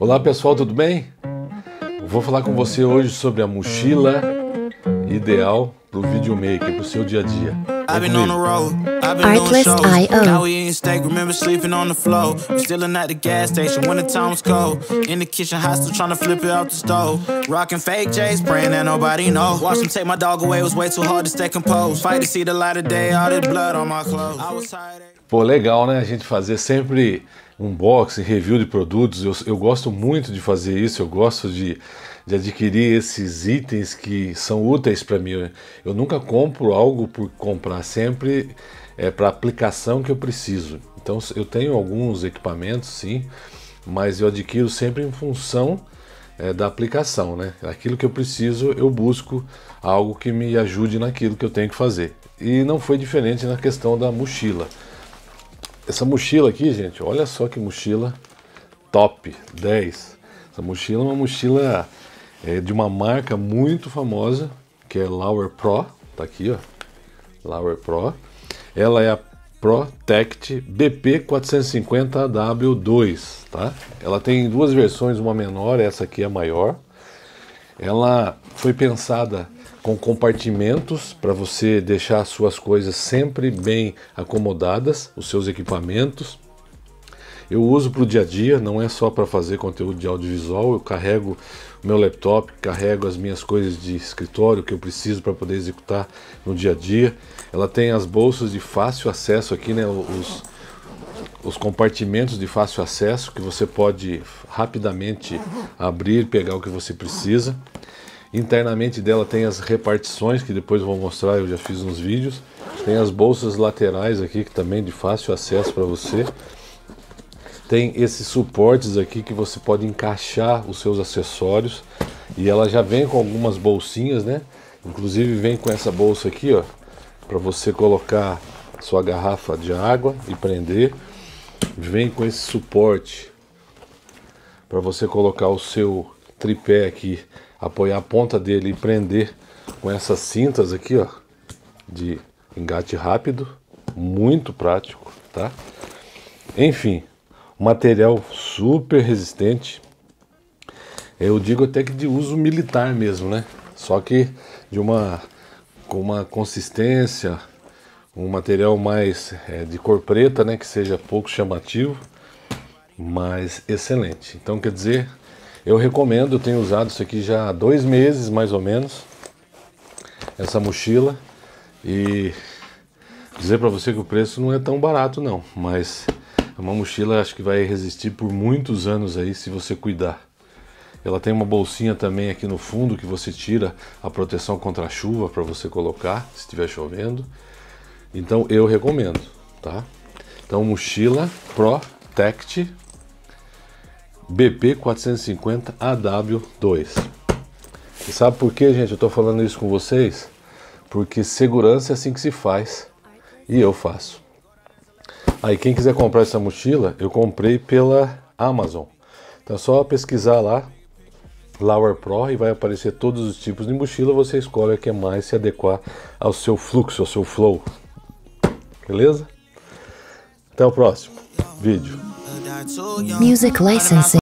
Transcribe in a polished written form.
Olá pessoal, tudo bem? Vou falar com você hoje sobre a mochila ideal para o videomaker, para o seu dia a dia. Pô, legal, né? A gente fazer sempre unboxing, review de produtos. Eu gosto muito de fazer isso, eu gosto de adquirir esses itens que são úteis para mim. Eu nunca compro algo por comprar, sempre é para a aplicação que eu preciso. Então eu tenho alguns equipamentos sim, mas eu adquiro sempre em função da aplicação, né? Aquilo que eu preciso, eu busco algo que me ajude naquilo que eu tenho que fazer. E não foi diferente na questão da mochila. Essa mochila aqui, gente, olha só que mochila top, 10. Essa mochila é uma mochila de uma marca muito famosa, que é Lowepro Pro. Tá aqui, ó, Lowepro Pro. Ela é a ProTact BP450AWII, tá? Ela tem duas versões, uma menor, essa aqui é a maior. Ela foi pensada com compartimentos para você deixar as suas coisas sempre bem acomodadas, os seus equipamentos. Eu uso para o dia a dia, não é só para fazer conteúdo de audiovisual. Eu carrego o meu laptop, carrego as minhas coisas de escritório que eu preciso para poder executar no dia a dia. Ela tem as bolsas de fácil acesso aqui, né? Os compartimentos de fácil acesso que você pode rapidamente abrir, pegar o que você precisa. Internamente dela tem as repartições, que depois eu vou mostrar, eu já fiz uns vídeos. Tem as bolsas laterais aqui, que também de fácil acesso para você. Tem esses suportes aqui que você pode encaixar os seus acessórios. E ela já vem com algumas bolsinhas, né? Inclusive vem com essa bolsa aqui, ó, para você colocar sua garrafa de água e prender. Vem com esse suporte para você colocar o seu tripé aqui, apoiar a ponta dele e prender com essas cintas aqui, ó, de engate rápido. Muito prático, tá? Enfim, material super resistente, eu digo até que de uso militar mesmo, né? Só que com uma consistência, um material mais de cor preta, né? Que seja pouco chamativo, mas excelente. Então, quer dizer, eu recomendo, eu tenho usado isso aqui já há 2 meses mais ou menos, essa mochila, e dizer para você que o preço não é tão barato não, mas uma mochila acho que vai resistir por muitos anos aí se você cuidar. Ela tem uma bolsinha também aqui no fundo que você tira a proteção contra a chuva para você colocar se estiver chovendo. Então eu recomendo, tá? Então mochila ProTact BP450AWII. E sabe por que, gente, eu tô falando isso com vocês? Porque segurança é assim que se faz, e eu faço. Aí quem quiser comprar essa mochila, eu comprei pela Amazon. Então é só pesquisar lá, Lowepro Pro, e vai aparecer todos os tipos de mochila. Você escolhe a que mais se adequar ao seu fluxo, ao seu flow. Beleza? Até o próximo vídeo. Music licensing.